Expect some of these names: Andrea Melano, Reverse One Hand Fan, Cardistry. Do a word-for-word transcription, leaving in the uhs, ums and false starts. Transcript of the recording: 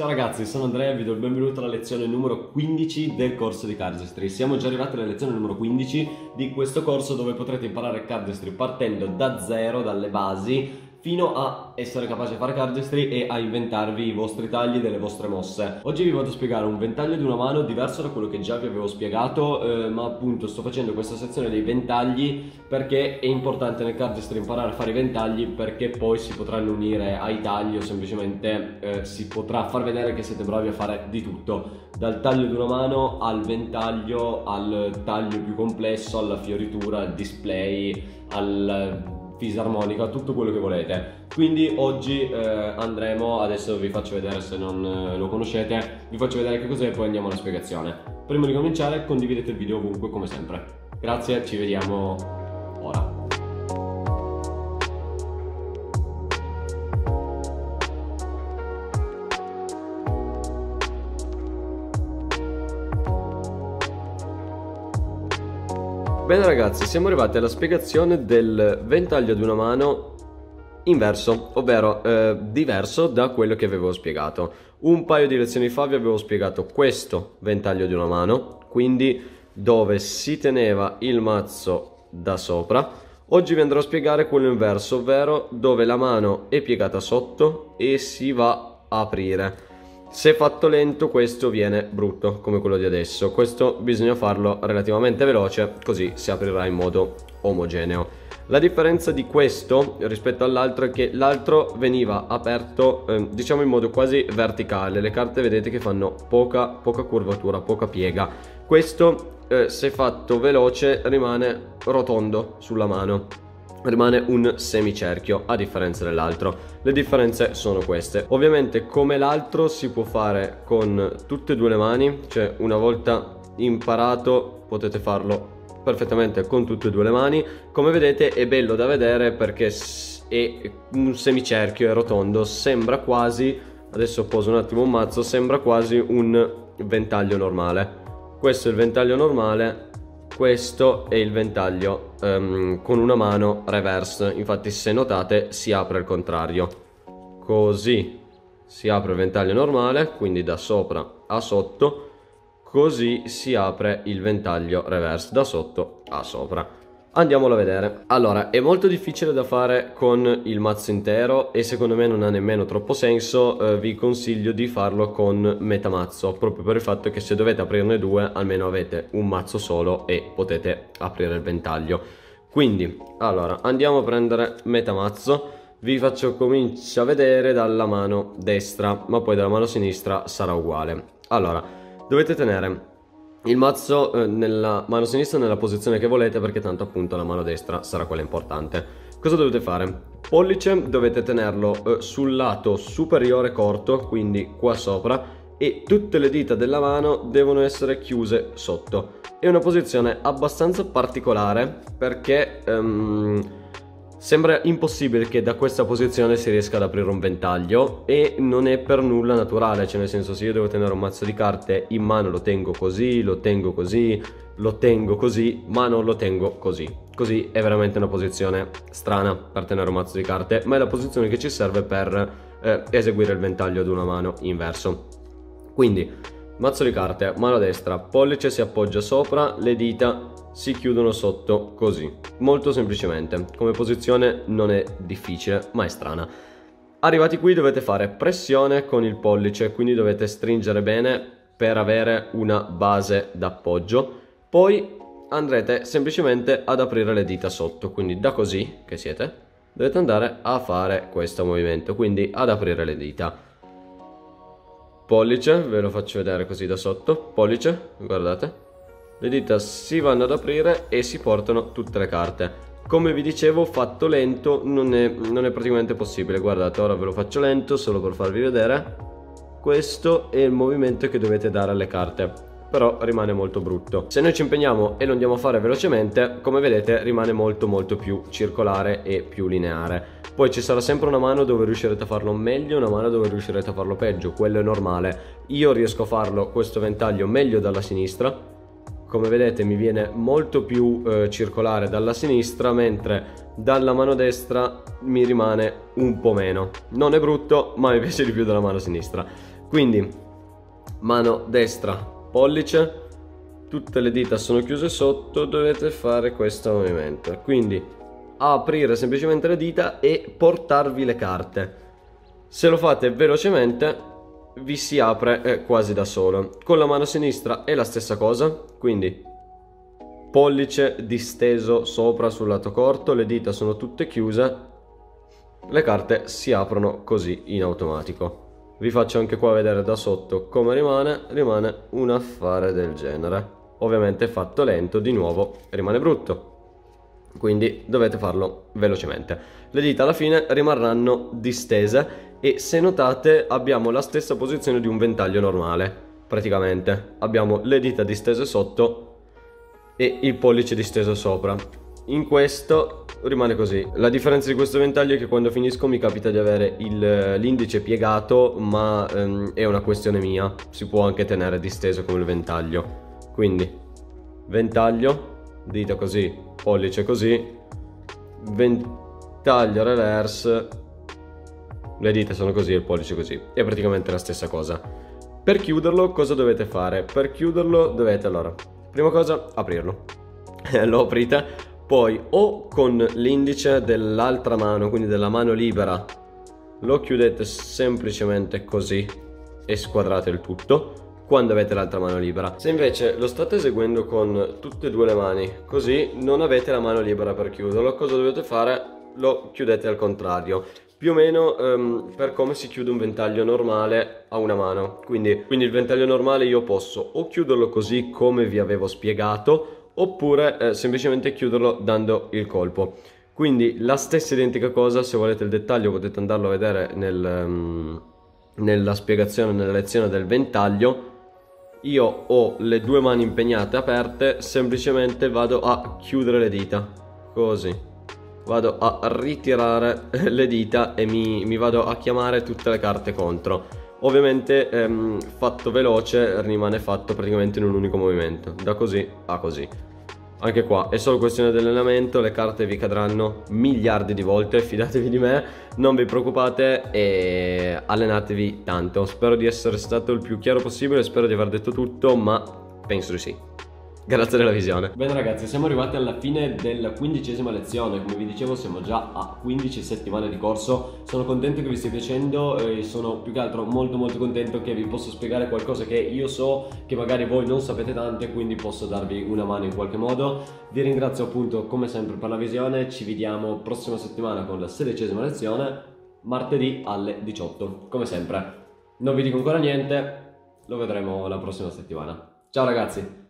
Ciao ragazzi, sono Andrea e vi do il benvenuto alla lezione numero quindici del corso di Cardistry. Siamo già arrivati alla lezione numero quindici di questo corso dove potrete imparare Cardistry partendo da zero, dalle basi, fino a essere capaci di fare Cardistry e a inventarvi i vostri tagli delle vostre mosse. Oggi vi vado a spiegare un ventaglio di una mano diverso da quello che già vi avevo spiegato, eh, ma appunto sto facendo questa sezione dei ventagli perché è importante nel Cardistry imparare a fare i ventagli, perché poi si potranno unire ai tagli o semplicemente eh, si potrà far vedere che siete bravi a fare di tutto, dal taglio di una mano al ventaglio, al taglio più complesso, alla fioritura, al display, al fisarmonica, tutto quello che volete. Quindi oggi eh, andremo, adesso vi faccio vedere, se non eh, lo conoscete vi faccio vedere che cos'è e poi andiamo alla spiegazione. Prima di cominciare condividete il video ovunque come sempre. Grazie, ci vediamo ora. Bene ragazzi, siamo arrivati alla spiegazione del ventaglio di una mano inverso, ovvero eh, diverso da quello che avevo spiegato. Un paio di lezioni fa vi avevo spiegato questo ventaglio di una mano, quindi dove si teneva il mazzo da sopra. Oggi vi andrò a spiegare quello inverso, ovvero dove la mano è piegata sotto e si va a aprire. Se fatto lento questo viene brutto come quello di adesso, questo bisogna farlo relativamente veloce così si aprirà in modo omogeneo. La differenza di questo rispetto all'altro è che l'altro veniva aperto eh, diciamo in modo quasi verticale, le carte vedete che fanno poca, poca curvatura, poca piega. Questo eh, se fatto veloce rimane rotondo sulla mano, rimane un semicerchio a differenza dell'altro. Le differenze sono queste. Ovviamente come l'altro si può fare con tutte e due le mani, cioè una volta imparato potete farlo perfettamente con tutte e due le mani. Come vedete è bello da vedere perché è un semicerchio, è rotondo, sembra quasi, adesso poso un attimo un mazzo, sembra quasi un ventaglio normale. Questo è il ventaglio normale, questo è il ventaglio um, con una mano reverse, infatti se notate si apre al contrario, così si apre il ventaglio normale, quindi da sopra a sotto, così si apre il ventaglio reverse, da sotto a sopra. Andiamolo a vedere. Allora, è molto difficile da fare con il mazzo intero e secondo me non ha nemmeno troppo senso, eh, vi consiglio di farlo con metà mazzo, proprio per il fatto che se dovete aprirne due almeno avete un mazzo solo e potete aprire il ventaglio. Quindi, allora, andiamo a prendere metà mazzo, vi faccio cominciare a vedere dalla mano destra, ma poi dalla mano sinistra sarà uguale. Allora, dovete tenere il mazzo eh, nella mano sinistra nella posizione che volete perché tanto appunto la mano destra sarà quella importante. Cosa dovete fare? Pollice dovete tenerlo eh, sul lato superiore corto, quindi qua sopra, e tutte le dita della mano devono essere chiuse sotto. È una posizione abbastanza particolare perché ehm, sembra impossibile che da questa posizione si riesca ad aprire un ventaglio e non è per nulla naturale, cioè nel senso, se io devo tenere un mazzo di carte in mano lo tengo così, lo tengo così, lo tengo così, ma non lo tengo così. Così è veramente una posizione strana per tenere un mazzo di carte, ma è la posizione che ci serve per eh, eseguire il ventaglio ad una mano inverso. Quindi mazzo di carte, mano destra, pollice si appoggia sopra, le dita si chiudono sotto così, molto semplicemente. Come posizione non è difficile ma è strana. Arrivati qui dovete fare pressione con il pollice, quindi dovete stringere bene per avere una base d'appoggio, poi andrete semplicemente ad aprire le dita sotto, quindi da così che siete dovete andare a fare questo movimento, quindi ad aprire le dita. Pollice, ve lo faccio vedere così da sotto, pollice, guardate, le dita si vanno ad aprire e si portano tutte le carte. Come vi dicevo, fatto lento non è, non è praticamente possibile. Guardate, ora ve lo faccio lento solo per farvi vedere. Questo è il movimento che dovete dare alle carte, però rimane molto brutto. Se noi ci impegniamo e lo andiamo a fare velocemente, come vedete rimane molto molto più circolare e più lineare. Poi ci sarà sempre una mano dove riuscirete a farlo meglio, una mano dove riuscirete a farlo peggio, quello è normale. Io riesco a farlo questo ventaglio meglio dalla sinistra, come vedete mi viene molto più eh, circolare dalla sinistra, mentre dalla mano destra mi rimane un po' meno. Non è brutto ma mi piace di più dalla mano sinistra. Quindi mano destra, pollice, tutte le dita sono chiuse sotto, dovete fare questo movimento, quindi aprire semplicemente le dita e portarvi le carte. Se lo fate velocemente vi si apre eh, quasi da solo. Con la mano sinistra è la stessa cosa, quindi pollice disteso sopra sul lato corto, le dita sono tutte chiuse, le carte si aprono così in automatico. Vi faccio anche qua vedere da sotto come rimane. Rimane un affare del genere, ovviamente fatto lento di nuovo rimane brutto, quindi dovete farlo velocemente. Le dita alla fine rimarranno distese e se notate abbiamo la stessa posizione di un ventaglio normale, praticamente abbiamo le dita distese sotto e il pollice disteso sopra. In questo rimane così. La differenza di questo ventaglio è che quando finisco mi capita di avere l'indice piegato, ma ehm, è una questione mia, si può anche tenere disteso come il ventaglio. Quindi ventaglio, dita così, pollice così, ventaglio reverse, le dita sono così e il pollice così, è praticamente la stessa cosa. Per chiuderlo cosa dovete fare? Per chiuderlo dovete, allora, prima cosa aprirlo lo aprite, poi o con l'indice dell'altra mano, quindi della mano libera, lo chiudete semplicemente così e squadrate il tutto quando avete l'altra mano libera. Se invece lo state eseguendo con tutte e due le mani così, non avete la mano libera per chiuderlo, cosa dovete fare? Lo chiudete al contrario, più o meno um, per come si chiude un ventaglio normale a una mano. Quindi, quindi il ventaglio normale io posso o chiuderlo così come vi avevo spiegato, oppure eh, semplicemente chiuderlo dando il colpo. Quindi la stessa identica cosa, se volete il dettaglio potete andarlo a vedere nel, um, nella spiegazione, nella lezione del ventaglio. Io ho le due mani impegnate aperte, semplicemente vado a chiudere le dita, così. Vado a ritirare le dita e mi, mi vado a chiamare tutte le carte contro. Ovviamente ehm, fatto veloce rimane fatto praticamente in un unico movimento, da così a così. Anche qua è solo questione di allenamento, le carte vi cadranno miliardi di volte, fidatevi di me, non vi preoccupate e allenatevi tanto. Spero di essere stato il più chiaro possibile, spero di aver detto tutto, ma penso di sì. Grazie della visione. Bene ragazzi, siamo arrivati alla fine della quindicesima lezione. Come vi dicevo siamo già a quindici settimane di corso. Sono contento che vi stia piacendo e sono più che altro molto molto contento che vi posso spiegare qualcosa che io so che magari voi non sapete tanto, e quindi posso darvi una mano in qualche modo. Vi ringrazio appunto come sempre per la visione. Ci vediamo prossima settimana con la sedicesima lezione, martedì alle diciotto come sempre. Non vi dico ancora niente, lo vedremo la prossima settimana. Ciao ragazzi.